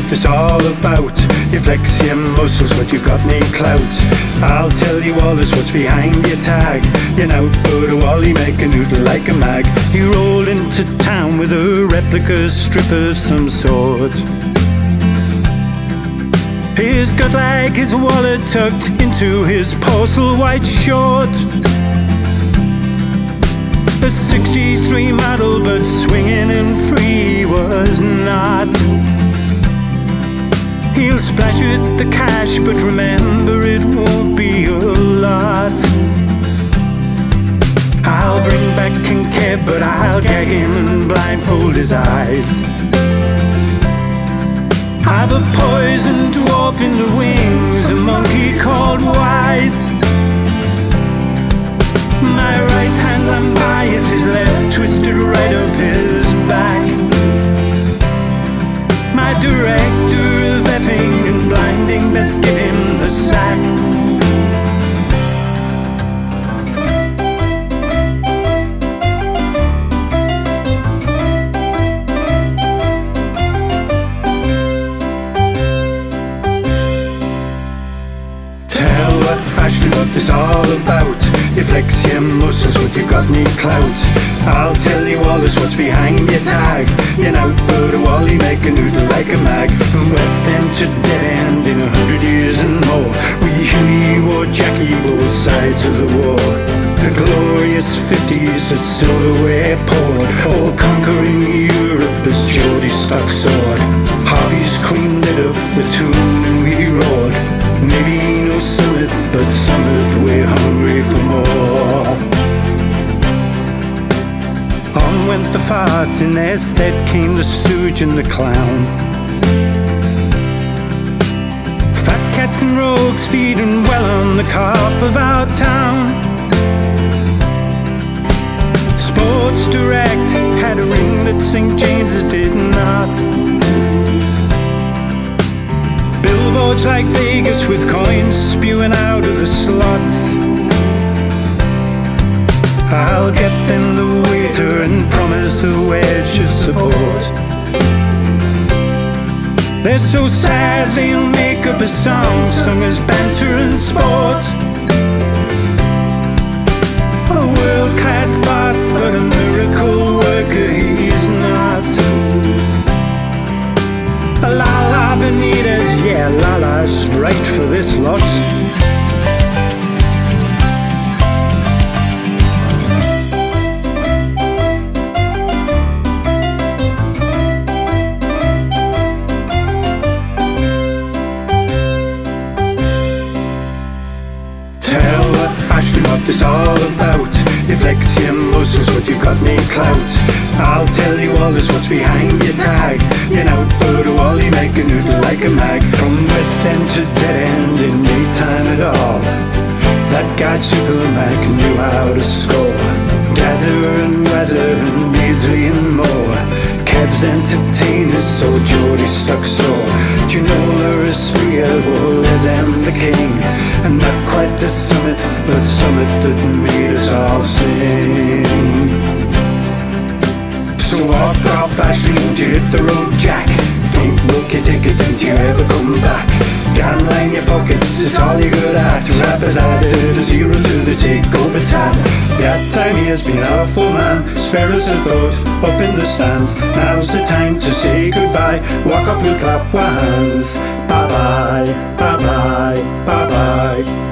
what it's all about. You flex your muscles but you've got no clout. I'll tell you all is what's behind your tag. You know, put a wally, make a noodle like a mag. You roll into town with a replica strip of some sort. His gut like his wallet tucked into his parcel white short. A 63 model, but swinging and free was not. He'll splash it the cash, but remember it won't be a lot. I'll bring back Kincaid, but I'll gag him and blindfold his eyes. I've a poison dwarf in the wings, a monkey called Wise. My right hand lamb bias, his left twisted right up his back. My director of effing and blinding, best give him the sack. Tell Ashley what this all about. You flex your muscles, but you've got no clout. I'll tell you all is what's behind your tag. You know, put a wally, make a noodle like a mag. From West End to Dead End in 100 years and more, we Huey wore Jackie, both sides of the war. The glorious 50s, the silverware poured, all conquering Europe as Geordie stuck sword. Harvey screamed it up the tune and we roared. Maybe no summit, but summit we're hungry for more. On went the farce, in their stead came the stooge and the clown. Fat cats and rogues feeding well on the carp of our town. Sports Direct had a ring that St James's did not. Billboards like Vegas with coins spewing out of the slots. I'll get them the waiter and promise the wedge of support. They're so sad they'll make up a song sung as banter and sport. A world-class boss, but a miracle worker he's not. Rafa Benitez, yeah, Lala's right for this lot. Tell Ashley what this all about. You flex your muscles, but you've got no clout. I'll tell you all is what's behind your tag. You know, put a wally, make a noodle like a mag. From West End to Dead End in no time at all, that guy Supermac knew how to score. Gazzer and Wazzer and Beardsley and more, Kev's entertainers, so Geordie stuck sore. Ginola Astria, well, as am the king, and not quite the summit, but summit that made us all sing. So off Ashley, you hit the road, Jack. Don't book your ticket, don't you ever come back. Can't line your pockets, it's all you're good at. Rappers added a zero to the takeover tab. That time he has been awful, man. Spare us a thought, up in the stands. Now's the time to say goodbye. Walk off, we'll clap our hands. Bye-bye, bye-bye, bye-bye.